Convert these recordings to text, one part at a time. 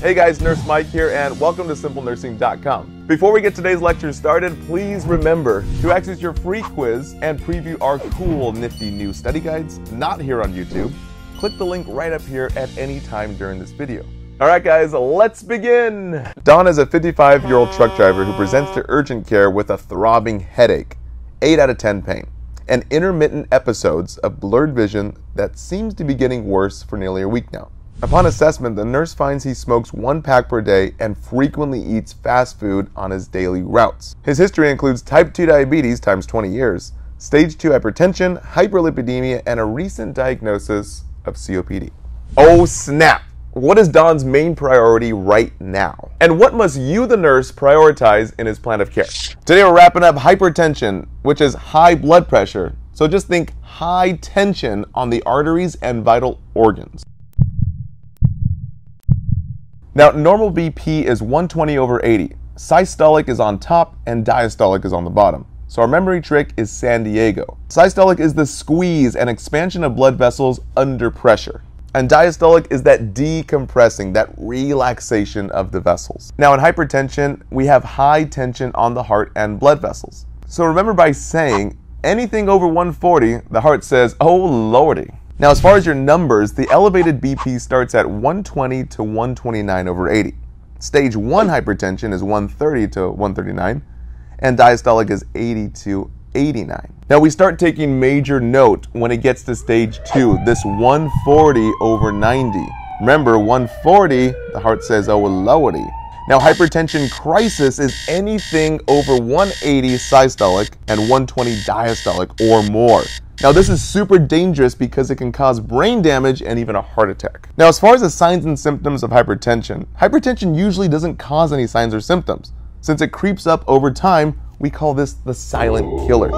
Hey guys, Nurse Mike here, and welcome to SimpleNursing.com. Before we get today's lecture started, please remember to access your free quiz and preview our cool, nifty new study guides, not here on YouTube. Click the link right up here at any time during this video. Alright guys, let's begin! Dawn is a 55-year-old truck driver who presents to urgent care with a throbbing headache, 8 out of 10 pain, and intermittent episodes of blurred vision that seems to be getting worse for nearly a week now. Upon assessment, the nurse finds he smokes 1 pack per day and frequently eats fast food on his daily routes. His history includes type 2 diabetes times 20 years, stage 2 hypertension, hyperlipidemia, and a recent diagnosis of COPD. Oh snap! What is Don's main priority right now? And what must you, the nurse, prioritize in his plan of care? Today we're wrapping up hypertension, which is high blood pressure. So just think high tension on the arteries and vital organs. Now, normal BP is 120/80. Systolic is on top and diastolic is on the bottom. So our memory trick is San Diego. Systolic is the squeeze and expansion of blood vessels under pressure. And diastolic is that decompressing, that relaxation of the vessels. Now, in hypertension, we have high tension on the heart and blood vessels. So remember by saying anything over 140, the heart says, oh lordy. Now, as far as your numbers, the elevated BP starts at 120/129/80. Stage 1 hypertension is 130/139, and diastolic is 80/89. Now, we start taking major note when it gets to stage 2, this 140/90. Remember, 140, the heart says, oh, lordy. Now, hypertension crisis is anything over 180 systolic and 120 diastolic or more. Now, this is super dangerous because it can cause brain damage and even a heart attack. Now, as far as the signs and symptoms of hypertension, hypertension usually doesn't cause any signs or symptoms. Since it creeps up over time, we call this the silent killer.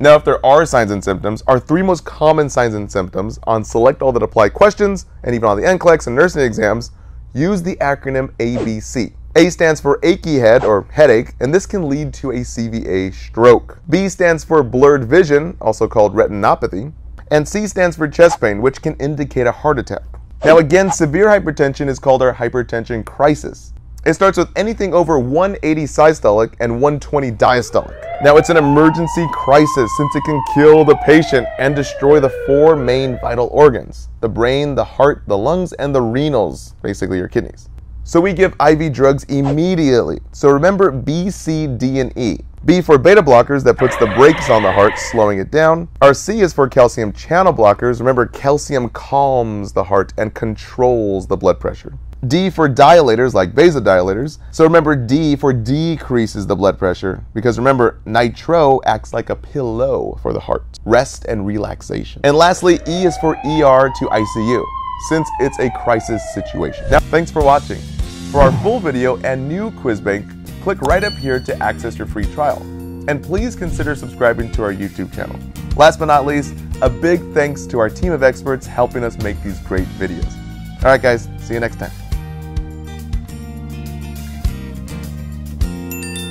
Now, if there are signs and symptoms, our 3 most common signs and symptoms on Select All That Apply questions, and even on the NCLEX and nursing exams, use the acronym ABC. A stands for achy head or headache, and this can lead to a CVA stroke. B stands for blurred vision, also called retinopathy. And C stands for chest pain, which can indicate a heart attack. Now again, severe hypertension is called our hypertension crisis. It starts with anything over 180 systolic and 120 diastolic. Now it's an emergency crisis since it can kill the patient and destroy the 4 main vital organs: the brain, the heart, the lungs, and the renals, basically your kidneys. So we give IV drugs immediately. So remember B, C, D, and E. B for beta blockers, that puts the brakes on the heart, slowing it down. Our C is for calcium channel blockers. Remember, calcium calms the heart and controls the blood pressure. D for dilators, like vasodilators. So remember D for decreases the blood pressure, because remember, nitro acts like a pillow for the heart. Rest and relaxation. And lastly, E is for ER to ICU, since it's a crisis situation. Now, thanks for watching. For our full video and new quiz bank, click right up here to access your free trial. And please consider subscribing to our YouTube channel. Last but not least, a big thanks to our team of experts helping us make these great videos. All right guys, see you next time.